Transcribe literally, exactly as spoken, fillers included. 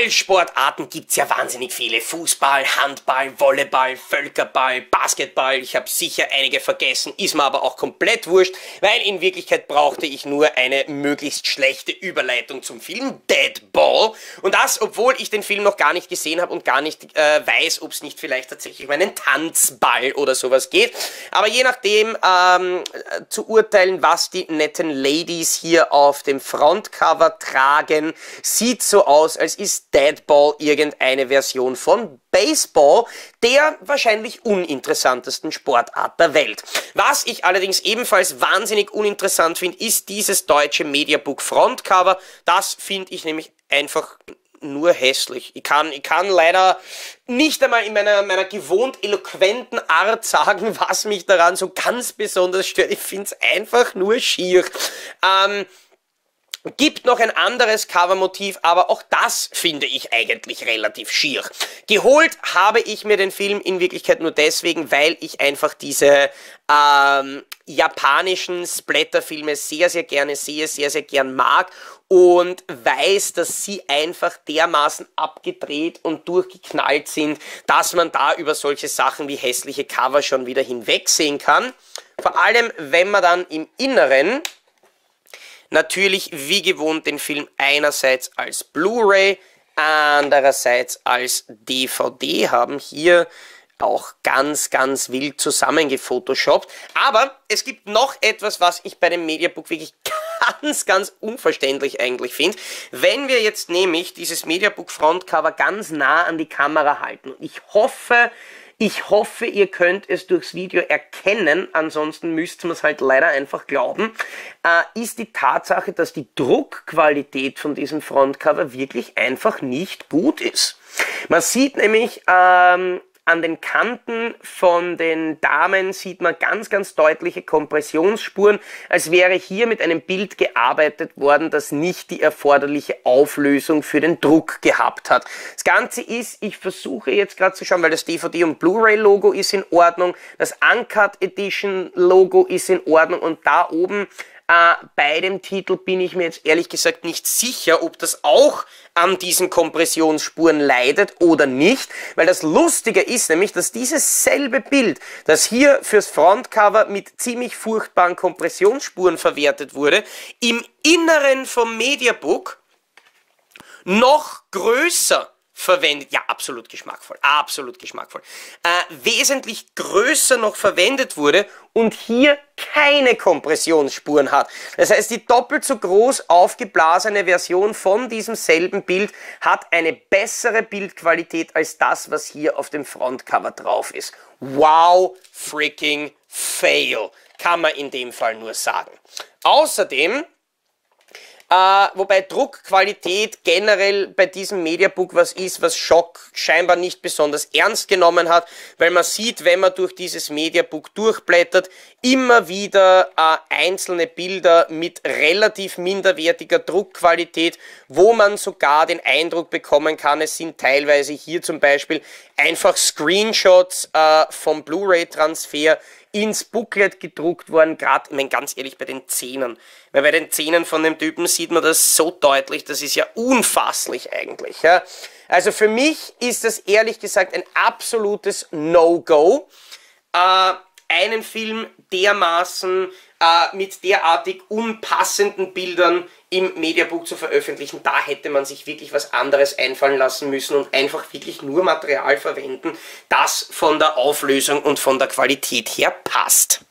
Ballsportarten gibt's ja wahnsinnig viele. Fußball, Handball, Volleyball, Völkerball, Basketball. Ich habe sicher einige vergessen, ist mir aber auch komplett wurscht, weil in Wirklichkeit brauchte ich nur eine möglichst schlechte Überleitung zum Film Deadball. Und das, obwohl ich den Film noch gar nicht gesehen habe und gar nicht äh, weiß, ob es nicht vielleicht tatsächlich um einen Tanzball oder sowas geht. Aber je nachdem ähm, zu urteilen, was die netten Ladies hier auf dem Frontcover tragen, sieht so aus, als ist Deadball irgendeine Version von Baseball, der wahrscheinlich uninteressantesten Sportart der Welt. Was ich allerdings ebenfalls wahnsinnig uninteressant finde, ist dieses deutsche Mediabook Frontcover. Das finde ich nämlich einfach nur hässlich. Ich kann, ich kann leider nicht einmal in meiner, meiner gewohnt eloquenten Art sagen, was mich daran so ganz besonders stört. Ich finde es einfach nur schier. Ähm... Gibt noch ein anderes Covermotiv, aber auch das finde ich eigentlich relativ schier. Geholt habe ich mir den Film in Wirklichkeit nur deswegen, weil ich einfach diese ähm, japanischen Splatterfilme sehr, sehr gerne sehe, sehr, sehr gern mag und weiß, dass sie einfach dermaßen abgedreht und durchgeknallt sind, dass man da über solche Sachen wie hässliche Cover schon wieder hinwegsehen kann. Vor allem, wenn man dann im Inneren natürlich, wie gewohnt, den Film einerseits als Blu-ray, andererseits als D V D haben. Hier auch ganz, ganz wild zusammengefotoshoppt. Aber es gibt noch etwas, was ich bei dem Mediabook wirklich ganz, ganz unverständlich eigentlich finde. Wenn wir jetzt nämlich dieses Mediabook Frontcover ganz nah an die Kamera halten. Und ich hoffe... Ich hoffe, ihr könnt es durchs Video erkennen, ansonsten müsst ihr es halt leider einfach glauben, äh, ist die Tatsache, dass die Druckqualität von diesem Frontcover wirklich einfach nicht gut ist. Man sieht nämlich ähm, an den Kanten von den Damen sieht man ganz, ganz deutliche Kompressionsspuren, als wäre hier mit einem Bild gearbeitet worden, das nicht die erforderliche Auflösung für den Druck gehabt hat. Das Ganze ist, ich versuche jetzt gerade zu schauen, weil das D V D- und Blu-ray-Logo ist in Ordnung, das Uncut Edition-Logo ist in Ordnung und da oben äh, bei dem Titel bin ich mir jetzt ehrlich gesagt nicht sicher, ob das auch an diesen Kompressionsspuren leidet oder nicht, weil das Lustige ist nämlich, dass dieses selbe Bild, das hier fürs Frontcover mit ziemlich furchtbaren Kompressionsspuren verwertet wurde, im Inneren vom Mediabook noch größer verwendet, ja absolut geschmackvoll, absolut geschmackvoll, äh, wesentlich größer noch verwendet wurde und hier keine Kompressionsspuren hat. Das heißt, die doppelt so groß aufgeblasene Version von diesem selben Bild hat eine bessere Bildqualität als das, was hier auf dem Frontcover drauf ist. Wow, freaking fail, kann man in dem Fall nur sagen. Außerdem... Uh, wobei Druckqualität generell bei diesem Mediabook was ist, was Schock scheinbar nicht besonders ernst genommen hat, weil man sieht, wenn man durch dieses Mediabook durchblättert, immer wieder uh, einzelne Bilder mit relativ minderwertiger Druckqualität, wo man sogar den Eindruck bekommen kann, es sind teilweise hier zum Beispiel einfach Screenshots uh, vom Blu-ray-Transfer ins Booklet gedruckt worden, gerade, ich meine ganz ehrlich, bei den Zähnen. Weil bei den Zähnen von dem Typen sieht man das so deutlich, das ist ja unfasslich eigentlich. Ja? Also für mich ist das ehrlich gesagt ein absolutes No-Go, äh, einen Film dermaßen äh, mit derartig unpassenden Bildern im Mediabook zu veröffentlichen. Da hätte man sich wirklich was anderes einfallen lassen müssen und einfach wirklich nur Material verwenden, das von der Auflösung und von der Qualität her passt.